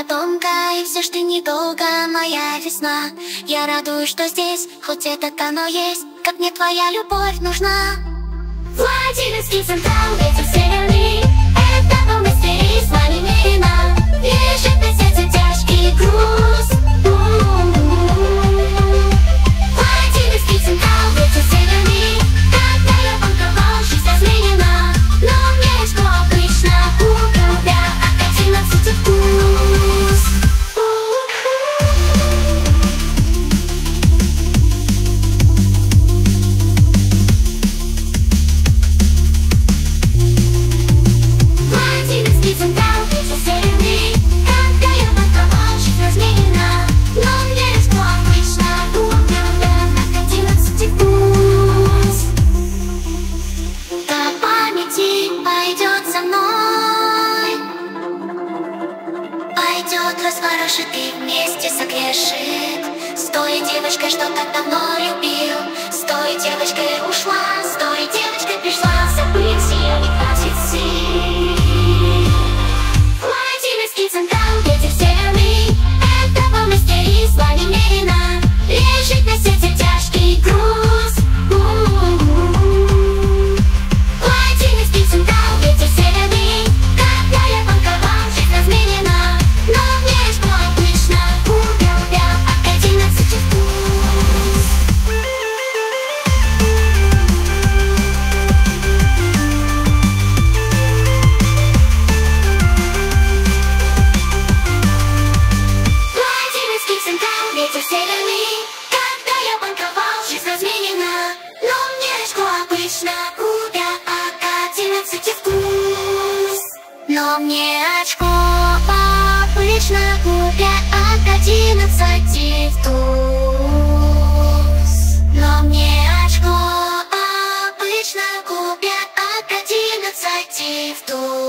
она тонка, и все ж ты недолго, моя весна. Я радуюсь, что здесь, хоть это оно есть, как мне твоя любовь нужна. Владимирский централ, ветер северный, это помощь и с вами мина. Лежит на сердце тяжкий груз. Владимирский централ, ветер северный, когда я банковал, жизнь изменена. Но мне что обычно уголя, а котина цветет вкус. Ты вместе согрешит с той девочкой, что так давно любил. С той девочкой ушла, с той девочкой пришла, забыть ее не хватит сил. Владимирский централ, ветер северный, это помощь и с вами мина. Лежит на сердце тяжкий груз. Владимирский централ, ветер северный, когда я банковал, жизнь разменена. Ветер северный, когда я банковал, жизнь разменена. Но мне что обычно купя, а котенок вкус. Но мне очко обычно купя, а котенок вкус. Но мне очко обычно купя, а котенок вкус.